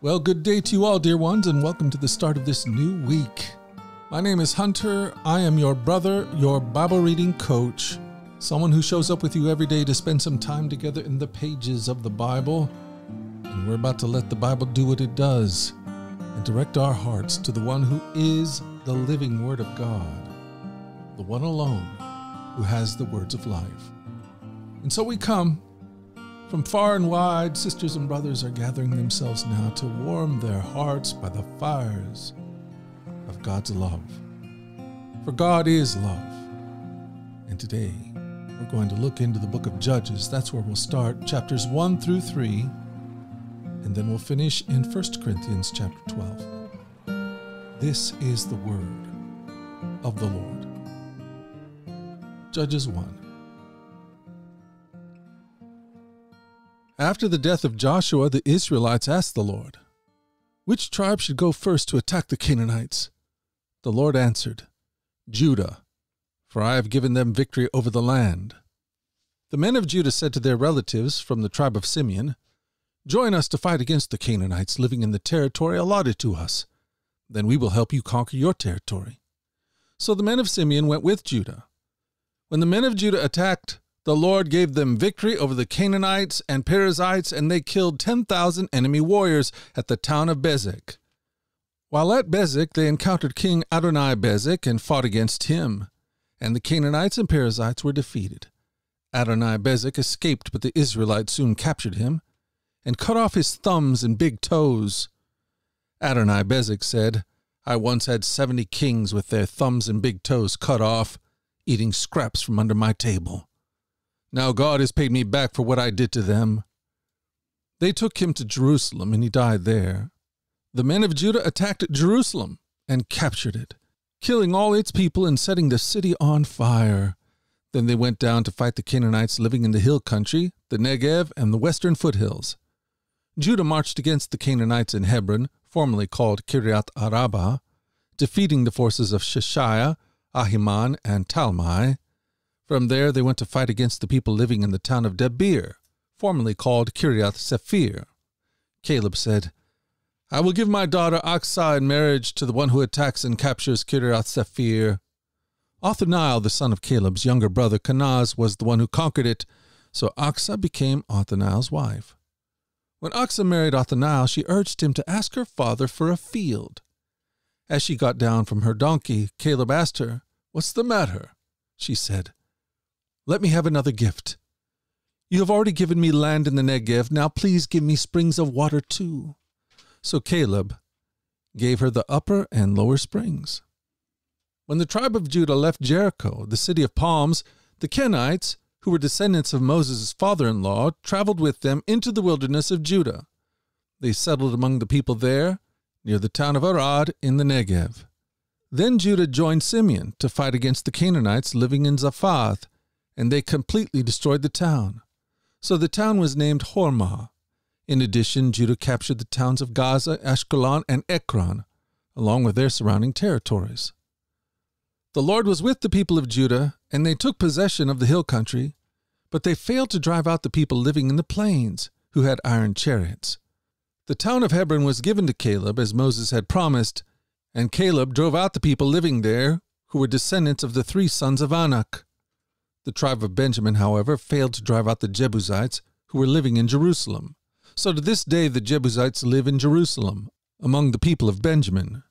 Well, good day to you all, dear ones, and welcome to the start of this new week. My name is Hunter. I am your brother, your Bible reading coach, someone who shows up with you every day to spend some time together in the pages of the Bible. And we're about to let the Bible do what it does and direct our hearts to the one who is the living Word of God, the one alone who has the words of life. And so we come. From far and wide, sisters and brothers are gathering themselves now to warm their hearts by the fires of God's love. For God is love. And today, we're going to look into the book of Judges. That's where we'll start, chapters 1 through 3, and then we'll finish in 1 Corinthians chapter 12. This is the word of the Lord. Judges 1. After the death of Joshua, the Israelites asked the Lord, "Which tribe should go first to attack the Canaanites?" The Lord answered, "Judah, for I have given them victory over the land." The men of Judah said to their relatives from the tribe of Simeon, "Join us to fight against the Canaanites living in the territory allotted to us. Then we will help you conquer your territory." So the men of Simeon went with Judah. When the men of Judah attacked, the Lord gave them victory over the Canaanites and Perizzites, and they killed 10,000 enemy warriors at the town of Bezek. While at Bezek, they encountered King Adoni-Bezek and fought against him, and the Canaanites and Perizzites were defeated. Adoni-Bezek escaped, but the Israelites soon captured him and cut off his thumbs and big toes. Adoni-Bezek said, "I once had 70 kings with their thumbs and big toes cut off, eating scraps from under my table. Now God has paid me back for what I did to them." They took him to Jerusalem, and he died there. The men of Judah attacked Jerusalem and captured it, killing all its people and setting the city on fire. Then they went down to fight the Canaanites living in the hill country, the Negev, and the western foothills. Judah marched against the Canaanites in Hebron, formerly called Kiryat Arabah, defeating the forces of Sheshaiah, Ahiman, and Talmai. From there, they went to fight against the people living in the town of Debir, formerly called Kiriath-Sephir. Caleb said, "I will give my daughter Aksa in marriage to the one who attacks and captures Kiriath-Sephir." Othniel, the son of Caleb's younger brother Kenaz, was the one who conquered it, so Aksa became Othniel's wife. When Aksa married Othniel, she urged him to ask her father for a field. As she got down from her donkey, Caleb asked her, "What's the matter?" She said, "Let me have another gift. You have already given me land in the Negev. Now please give me springs of water too." So Caleb gave her the upper and lower springs. When the tribe of Judah left Jericho, the city of palms, the Kenites, who were descendants of Moses' father-in-law, traveled with them into the wilderness of Judah. They settled among the people there, near the town of Arad in the Negev. Then Judah joined Simeon to fight against the Canaanites living in Zaphath, and they completely destroyed the town. So the town was named Hormah. In addition, Judah captured the towns of Gaza, Ashkelon, and Ekron, along with their surrounding territories. The Lord was with the people of Judah, and they took possession of the hill country, but they failed to drive out the people living in the plains, who had iron chariots. The town of Hebron was given to Caleb, as Moses had promised, and Caleb drove out the people living there, who were descendants of the three sons of Anak. The tribe of Benjamin, however, failed to drive out the Jebusites, who were living in Jerusalem. So to this day the Jebusites live in Jerusalem, among the people of Benjamin.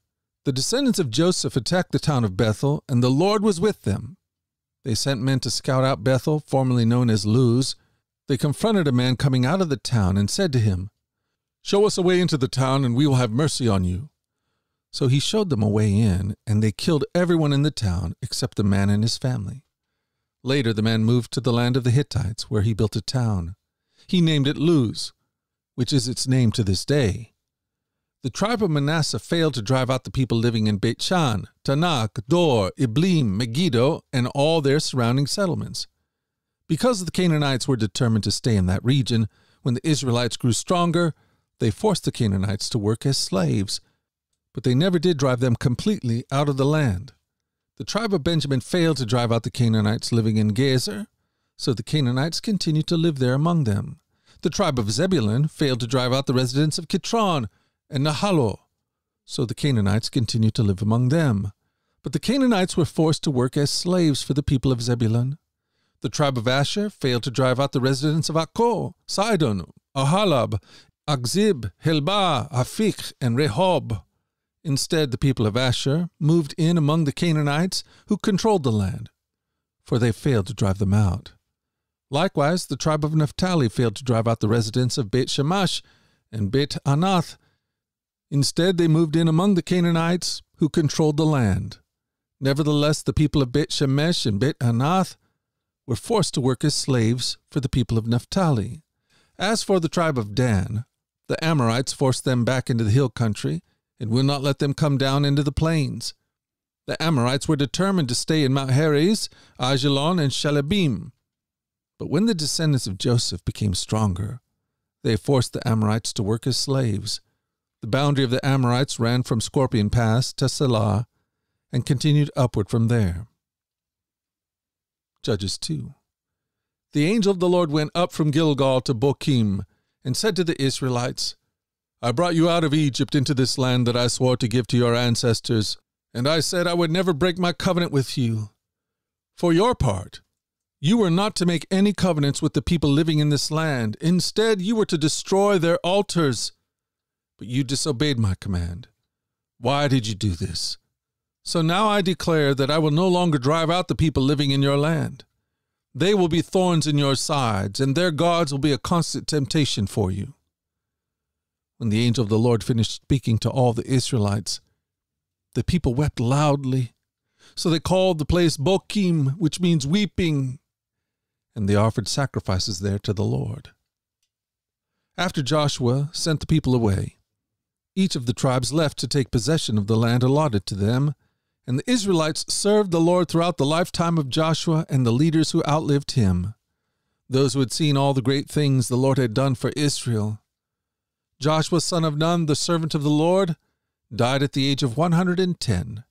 The descendants of Joseph attacked the town of Bethel, and the Lord was with them. They sent men to scout out Bethel, formerly known as Luz. They confronted a man coming out of the town and said to him, "Show us a way into the town, and we will have mercy on you." So he showed them a way in, and they killed everyone in the town except the man and his family. Later, the man moved to the land of the Hittites, where he built a town. He named it Luz, which is its name to this day. The tribe of Manasseh failed to drive out the people living in Beit Shan, Tanakh, Dor, Iblim, Megiddo, and all their surrounding settlements. Because the Canaanites were determined to stay in that region, when the Israelites grew stronger, they forced the Canaanites to work as slaves, but they never did drive them completely out of the land. The tribe of Benjamin failed to drive out the Canaanites living in Gezer, so the Canaanites continued to live there among them. The tribe of Zebulun failed to drive out the residents of Kitron, and Nahalo. So the Canaanites continued to live among them. But the Canaanites were forced to work as slaves for the people of Zebulun. The tribe of Asher failed to drive out the residents of Akko, Sidon, Ahalab, Akzib, Helba, Afik, and Rehob. Instead, the people of Asher moved in among the Canaanites who controlled the land, for they failed to drive them out. Likewise, the tribe of Naphtali failed to drive out the residents of Beit Shemesh and Beit Anath. Instead, they moved in among the Canaanites who controlled the land. Nevertheless, the people of Beit Shemesh and Beit Anath were forced to work as slaves for the people of Naphtali. As for the tribe of Dan, the Amorites forced them back into the hill country and will not let them come down into the plains. The Amorites were determined to stay in Mount Heres, Ajalon, and Shelabim. But when the descendants of Joseph became stronger, they forced the Amorites to work as slaves. The boundary of the Amorites ran from Scorpion Pass to Selah and continued upward from there. Judges 2. The angel of the Lord went up from Gilgal to Bochim and said to the Israelites, I brought you out of Egypt into this land that I swore to give to your ancestors, and I said I would never break my covenant with you. For your part, you were not to make any covenants with the people living in this land. Instead, you were to destroy their altars. But you disobeyed my command. Why did you do this? So now I declare that I will no longer drive out the people living in your land. They will be thorns in your sides, and their gods will be a constant temptation for you. When the angel of the Lord finished speaking to all the Israelites, the people wept loudly. So they called the place Bochim, which means weeping, and they offered sacrifices there to the Lord. After Joshua sent the people away, each of the tribes left to take possession of the land allotted to them, and the Israelites served the Lord throughout the lifetime of Joshua and the leaders who outlived him, those who had seen all the great things the Lord had done for Israel. Joshua, son of Nun, the servant of the Lord, died at the age of 110.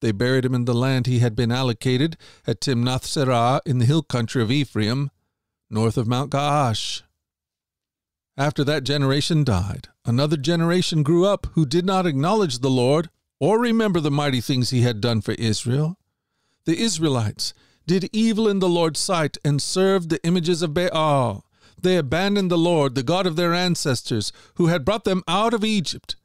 They buried him in the land he had been allocated at Timnath-Serah in the hill country of Ephraim, north of Mount Gaash. After that generation died, another generation grew up who did not acknowledge the Lord or remember the mighty things he had done for Israel. The Israelites did evil in the Lord's sight and served the images of Baal. They abandoned the Lord, the God of their ancestors, who had brought them out of Egypt.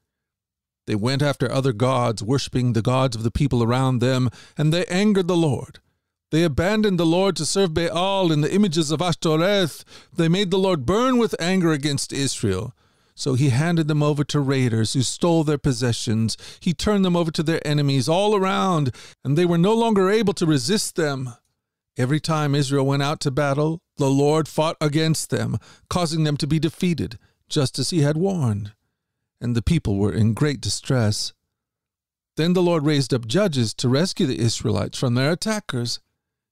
They went after other gods, worshipping the gods of the people around them, and they angered the Lord. They abandoned the Lord to serve Baal in the images of Ashtoreth. They made the Lord burn with anger against Israel. So he handed them over to raiders who stole their possessions. He turned them over to their enemies all around, and they were no longer able to resist them. Every time Israel went out to battle, the Lord fought against them, causing them to be defeated, just as he had warned. And the people were in great distress. Then the Lord raised up judges to rescue the Israelites from their attackers.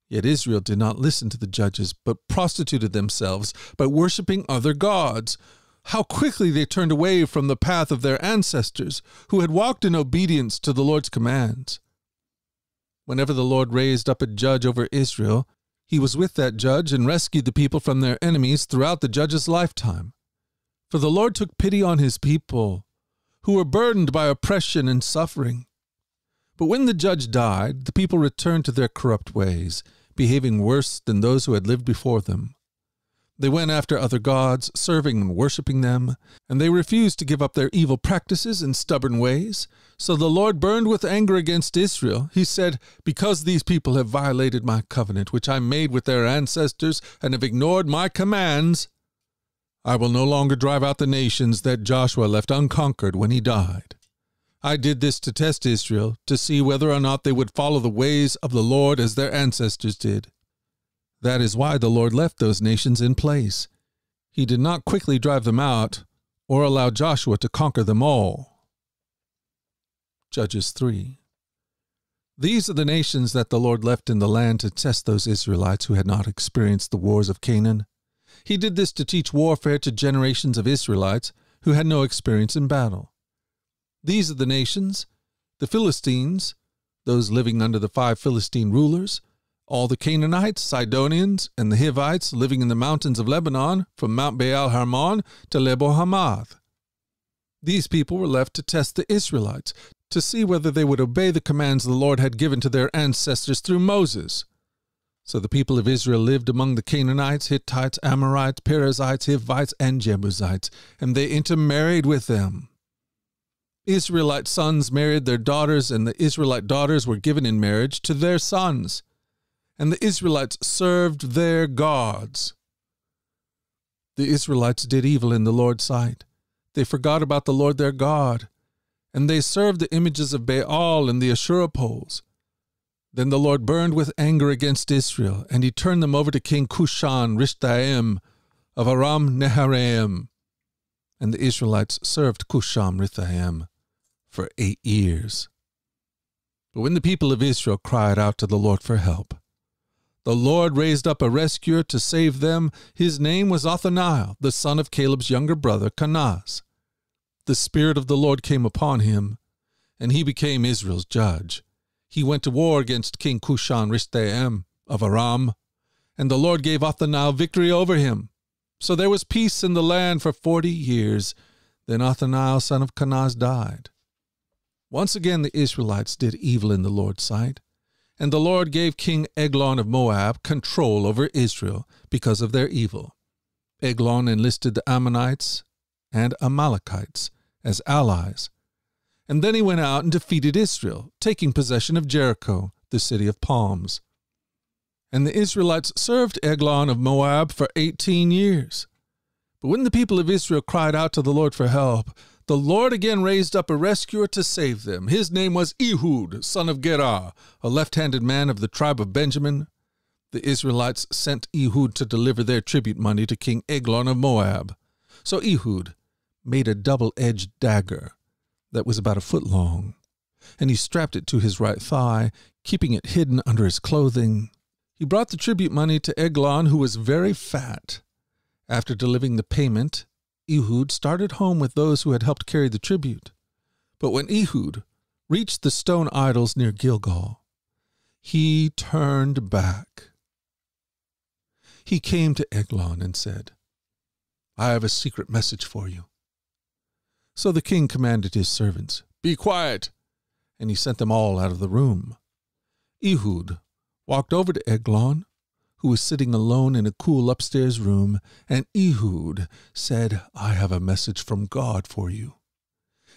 Yet Israel did not listen to the judges, but prostituted themselves by worshipping other gods. How quickly they turned away from the path of their ancestors, who had walked in obedience to the Lord's commands. Whenever the Lord raised up a judge over Israel, he was with that judge and rescued the people from their enemies throughout the judge's lifetime. For the Lord took pity on his people, who were burdened by oppression and suffering. But when the judge died, the people returned to their corrupt ways, behaving worse than those who had lived before them. They went after other gods, serving and worshipping them, and they refused to give up their evil practices and stubborn ways. So the Lord burned with anger against Israel. He said, "Because these people have violated my covenant, which I made with their ancestors, and have ignored my commands, I will no longer drive out the nations that Joshua left unconquered when he died. I did this to test Israel, to see whether or not they would follow the ways of the Lord as their ancestors did." That is why the Lord left those nations in place. He did not quickly drive them out or allow Joshua to conquer them all. Judges 3. These are the nations that the Lord left in the land to test those Israelites who had not experienced the wars of Canaan. He did this to teach warfare to generations of Israelites who had no experience in battle. These are the nations: the Philistines, those living under the 5 Philistine rulers, all the Canaanites, Sidonians, and the Hivites living in the mountains of Lebanon from Mount Baal Hermon to Lebo Hamath. These people were left to test the Israelites, to see whether they would obey the commands the Lord had given to their ancestors through Moses. So the people of Israel lived among the Canaanites, Hittites, Amorites, Perizzites, Hivites, and Jebusites, and they intermarried with them. Israelite sons married their daughters, and the Israelite daughters were given in marriage to their sons, and the Israelites served their gods. The Israelites did evil in the Lord's sight. They forgot about the Lord their God, and they served the images of Baal and the Asherah poles. Then the Lord burned with anger against Israel, and he turned them over to King Cushan-Rishthaim of Aram-Naharaim. And the Israelites served Cushan-Rishthaim for 8 years. But when the people of Israel cried out to the Lord for help, the Lord raised up a rescuer to save them. His name was Othniel, the son of Caleb's younger brother, Kenaz. The Spirit of the Lord came upon him, and he became Israel's judge. He went to war against King Cushan-Rishthaim of Aram, and the Lord gave Othniel victory over him. So there was peace in the land for 40 years. Then Othniel, son of Kenaz, died. Once again the Israelites did evil in the Lord's sight, and the Lord gave King Eglon of Moab control over Israel because of their evil. Eglon enlisted the Ammonites and Amalekites as allies, and then he went out and defeated Israel, taking possession of Jericho, the city of palms. And the Israelites served Eglon of Moab for 18 years. But when the people of Israel cried out to the Lord for help, the Lord again raised up a rescuer to save them. His name was Ehud, son of Gera, a left-handed man of the tribe of Benjamin. The Israelites sent Ehud to deliver their tribute money to King Eglon of Moab. So Ehud made a double-edged dagger that was about a foot long, and he strapped it to his right thigh, keeping it hidden under his clothing. He brought the tribute money to Eglon, who was very fat. After delivering the payment, Ehud started home with those who had helped carry the tribute. But when Ehud reached the stone idols near Gilgal, he turned back. He came to Eglon and said, "I have a secret message for you." So the king commanded his servants, "Be quiet," and he sent them all out of the room. Ehud walked over to Eglon, who was sitting alone in a cool upstairs room, and Ehud said, "I have a message from God for you."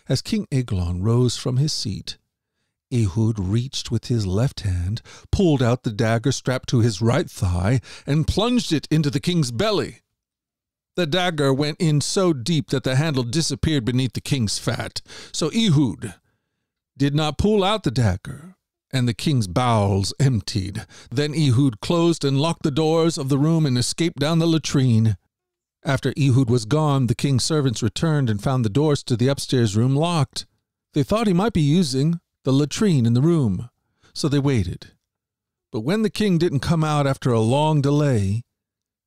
As King Eglon rose from his seat, Ehud reached with his left hand, pulled out the dagger strapped to his right thigh, and plunged it into the king's belly. The dagger went in so deep that the handle disappeared beneath the king's fat, so Ehud did not pull out the dagger, and the king's bowels emptied. Then Ehud closed and locked the doors of the room and escaped down the latrine. After Ehud was gone, the king's servants returned and found the doors to the upstairs room locked. They thought he might be using the latrine in the room, so they waited. But when the king didn't come out after a long delay,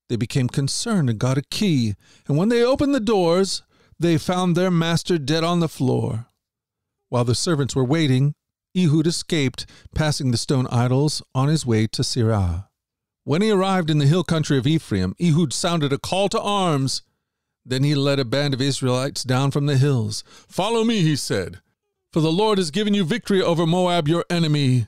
they became concerned and got a key, and when they opened the doors, they found their master dead on the floor. While the servants were waiting, Ehud escaped, passing the stone idols on his way to Sirah. When he arrived in the hill country of Ephraim, Ehud sounded a call to arms. Then he led a band of Israelites down from the hills. "Follow me," he said, "for the Lord has given you victory over Moab, your enemy."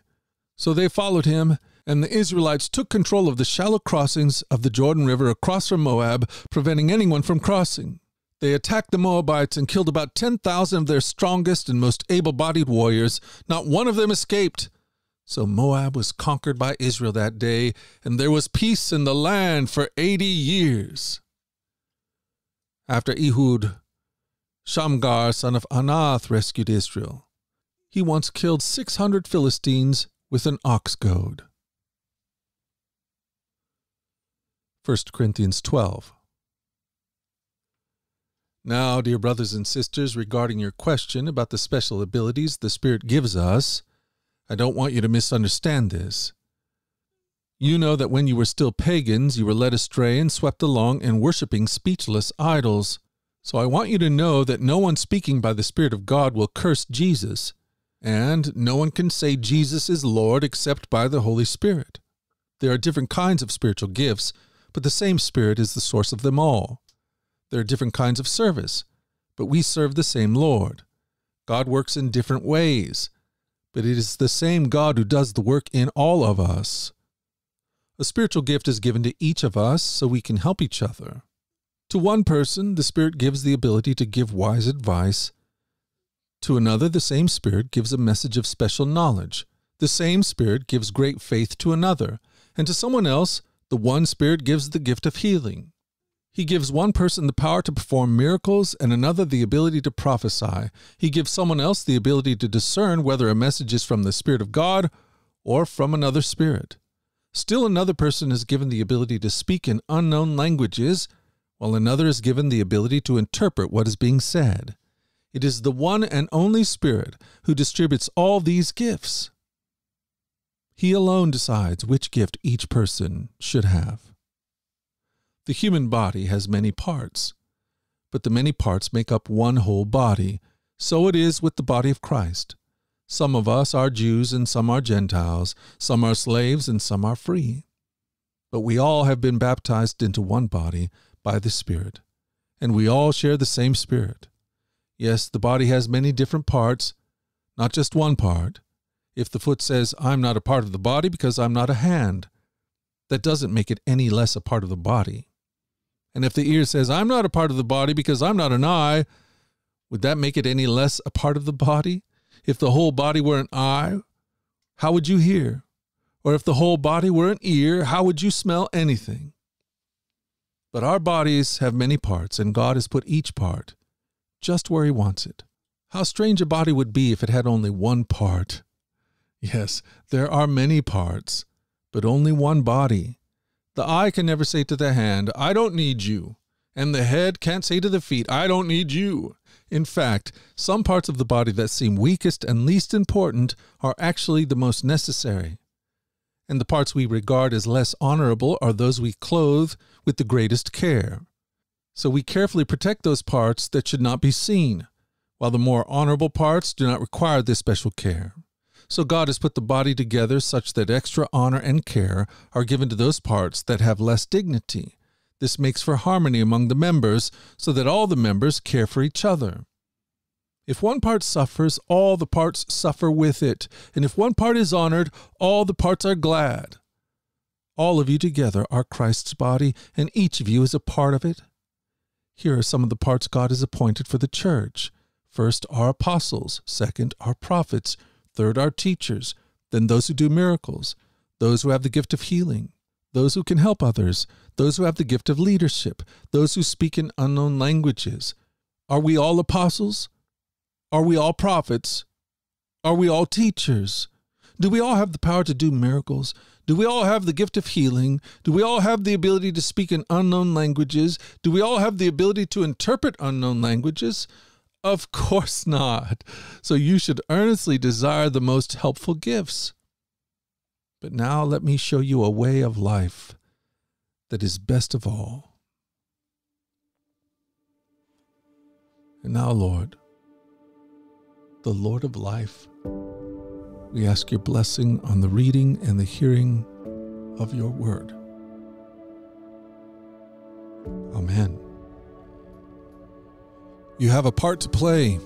So they followed him, and the Israelites took control of the shallow crossings of the Jordan River across from Moab, preventing anyone from crossing. They attacked the Moabites and killed about 10,000 of their strongest and most able-bodied warriors. Not one of them escaped. So Moab was conquered by Israel that day, and there was peace in the land for 80 years. After Ehud, Shamgar, son of Anath, rescued Israel. He once killed 600 Philistines with an ox goad. 1 Corinthians 12. Now, dear brothers and sisters, regarding your question about the special abilities the Spirit gives us, I don't want you to misunderstand this. You know that when you were still pagans, you were led astray and swept along in worshiping speechless idols. So I want you to know that no one speaking by the Spirit of God will curse Jesus, and no one can say Jesus is Lord except by the Holy Spirit. There are different kinds of spiritual gifts, but the same Spirit is the source of them all. There are different kinds of service, but we serve the same Lord. God works in different ways, but it is the same God who does the work in all of us. A spiritual gift is given to each of us so we can help each other. To one person, the Spirit gives the ability to give wise advice. To another, the same Spirit gives a message of special knowledge. The same Spirit gives great faith to another. And to someone else, the one Spirit gives the gift of healing. He gives one person the power to perform miracles and another the ability to prophesy. He gives someone else the ability to discern whether a message is from the Spirit of God or from another spirit. Still another person is given the ability to speak in unknown languages, while another is given the ability to interpret what is being said. It is the one and only Spirit who distributes all these gifts. He alone decides which gift each person should have. The human body has many parts, but the many parts make up one whole body. So it is with the body of Christ. Some of us are Jews and some are Gentiles, some are slaves and some are free. But we all have been baptized into one body by the Spirit, and we all share the same Spirit. Yes, the body has many different parts, not just one part. If the foot says, "I'm not a part of the body because I'm not a hand," that doesn't make it any less a part of the body. And if the ear says, "I'm not a part of the body because I'm not an eye," would that make it any less a part of the body? If the whole body were an eye, how would you hear? Or if the whole body were an ear, how would you smell anything? But our bodies have many parts, and God has put each part just where He wants it. How strange a body would be if it had only one part. Yes, there are many parts, but only one body. The eye can never say to the hand, "I don't need you," and the head can't say to the feet, "I don't need you." In fact, some parts of the body that seem weakest and least important are actually the most necessary. And the parts we regard as less honorable are those we clothe with the greatest care. So we carefully protect those parts that should not be seen, while the more honorable parts do not require this special care. So God has put the body together such that extra honor and care are given to those parts that have less dignity. This makes for harmony among the members, so that all the members care for each other. If one part suffers, all the parts suffer with it, and if one part is honored, all the parts are glad. All of you together are Christ's body, and each of you is a part of it. Here are some of the parts God has appointed for the church. First are apostles, second are prophets, third are teachers, then those who do miracles, those who have the gift of healing, those who can help others, those who have the gift of leadership, those who speak in unknown languages. Are we all apostles? Are we all prophets? Are we all teachers? Do we all have the power to do miracles? Do we all have the gift of healing? Do we all have the ability to speak in unknown languages? Do we all have the ability to interpret unknown languages? Of course not. So you should earnestly desire the most helpful gifts. But now let me show you a way of life that is best of all. And now, Lord, the Lord of life, we ask your blessing on the reading and the hearing of your word. Amen. You have a part to play.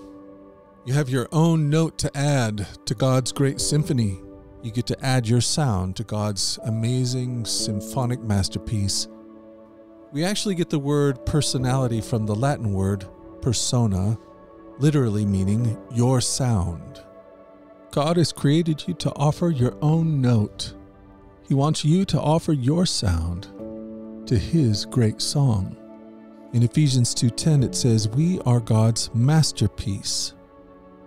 You have your own note to add to God's great symphony. You get to add your sound to God's amazing symphonic masterpiece. We actually get the word personality from the Latin word persona, literally meaning your sound. God has created you to offer your own note. He wants you to offer your sound to His great song. In Ephesians 2:10 it says, "We are God's masterpiece."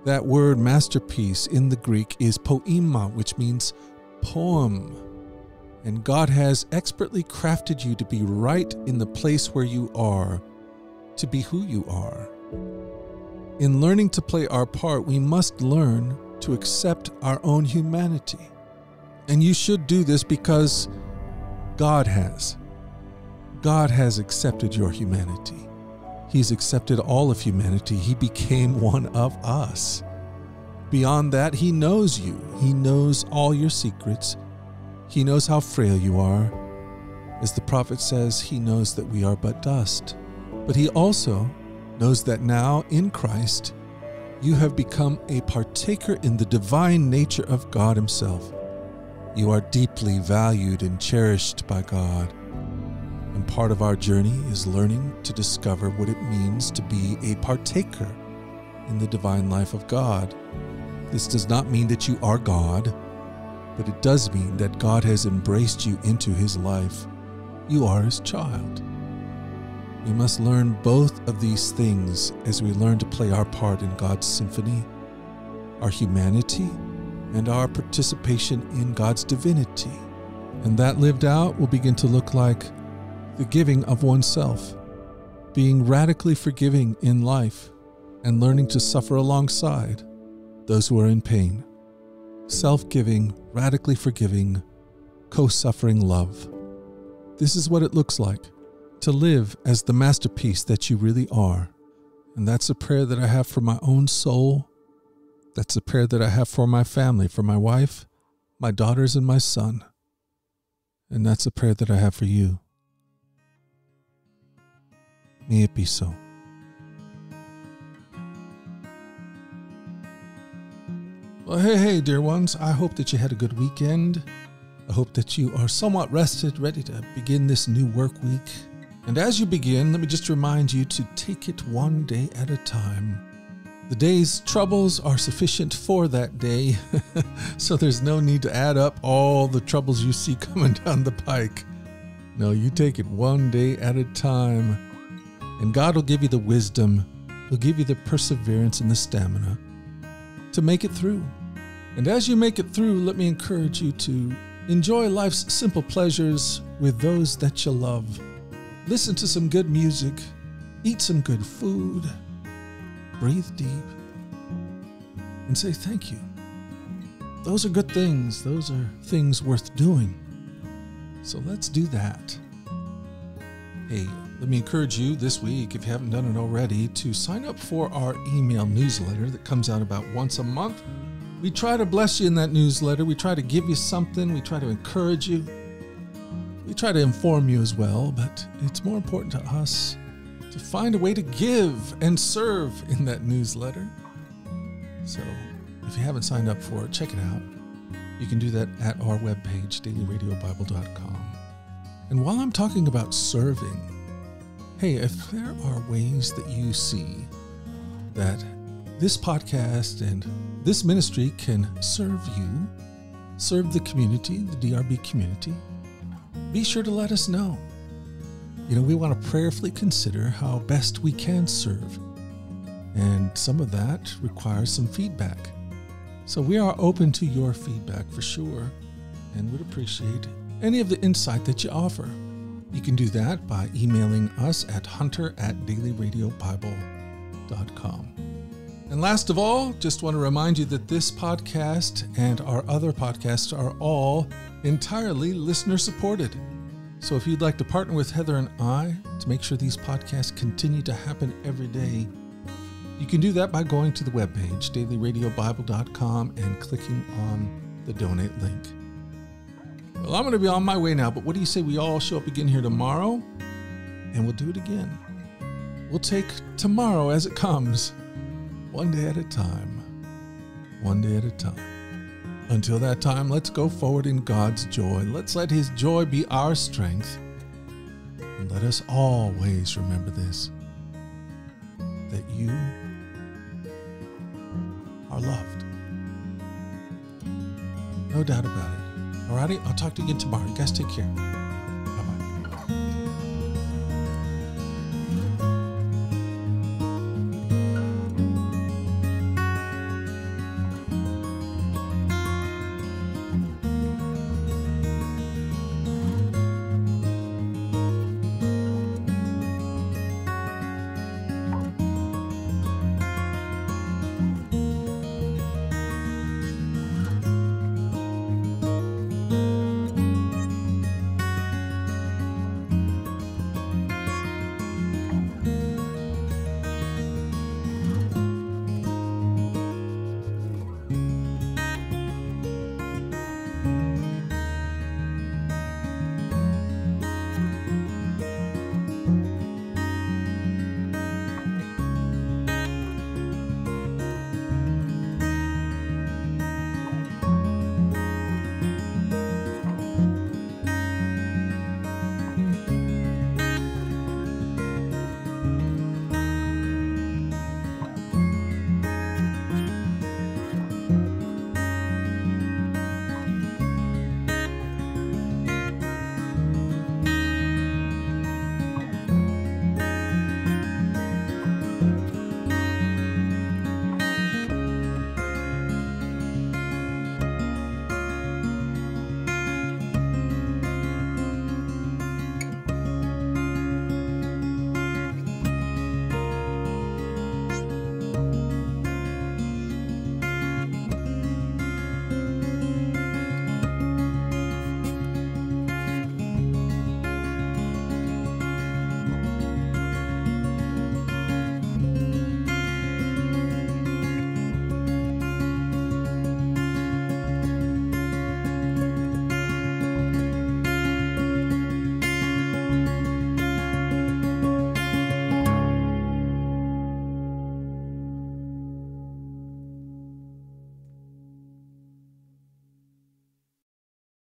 That word masterpiece in the Greek is poema, which means poem. And God has expertly crafted you to be right in the place where you are, to be who you are. In learning to play our part, we must learn to accept our own humanity. And you should do this because God has. God has accepted your humanity. He's accepted all of humanity. He became one of us. Beyond that, He knows you. He knows all your secrets. He knows how frail you are. As the prophet says, He knows that we are but dust. But He also knows that now in Christ you have become a partaker in the divine nature of God Himself. You are deeply valued and cherished by God. And part of our journey is learning to discover what it means to be a partaker in the divine life of God. This does not mean that you are God, but it does mean that God has embraced you into His life. You are His child. We must learn both of these things as we learn to play our part in God's symphony, our humanity, and our participation in God's divinity. And that lived out will begin to look like the giving of oneself, being radically forgiving in life, and learning to suffer alongside those who are in pain. Self-giving, radically forgiving, co-suffering love. This is what it looks like to live as the masterpiece that you really are. And that's a prayer that I have for my own soul. That's a prayer that I have for my family, for my wife, my daughters, and my son. And that's a prayer that I have for you. May it be so. Well, hey, dear ones, I hope that you had a good weekend. I hope that you are somewhat rested, ready to begin this new work week. And as you begin, let me just remind you to take it one day at a time. The day's troubles are sufficient for that day, so there's no need to add up all the troubles you see coming down the pike. No, you take it one day at a time, and God will give you the wisdom, He'll give you the perseverance and the stamina to make it through. And as you make it through, let me encourage you to enjoy life's simple pleasures with those that you love. Listen to some good music, eat some good food, breathe deep, and say thank you. Those are good things. Those are things worth doing. So let's do that. Hey, let me encourage you this week, if you haven't done it already, to sign up for our email newsletter that comes out about once a month. We try to bless you in that newsletter. We try to give you something. We try to encourage you. We try to inform you as well, but it's more important to us to find a way to give and serve in that newsletter. So if you haven't signed up for it, check it out. You can do that at our webpage, dailyradiobible.com. And while I'm talking about serving, hey, if there are ways that you see that this podcast and this ministry can serve you, serve the community, the DRB community, be sure to let us know. You know, we want to prayerfully consider how best we can serve. And some of that requires some feedback. So we are open to your feedback for sure, and would appreciate any of the insight that you offer. You can do that by emailing us at hunter@dailyradiobible.com. And last of all, just want to remind you that this podcast and our other podcasts are all entirely listener-supported. So if you'd like to partner with Heather and I to make sure these podcasts continue to happen every day, you can do that by going to the webpage, dailyradiobible.com, and clicking on the donate link. Well, I'm going to be on my way now, but what do you say we all show up again here tomorrow, and we'll do it again. We'll take tomorrow as it comes. One day at a time, one day at a time. Until that time, let's go forward in God's joy. Let's let His joy be our strength. And let us always remember this, that you are loved. No doubt about it. Alrighty, I'll talk to you again tomorrow. You guys take care.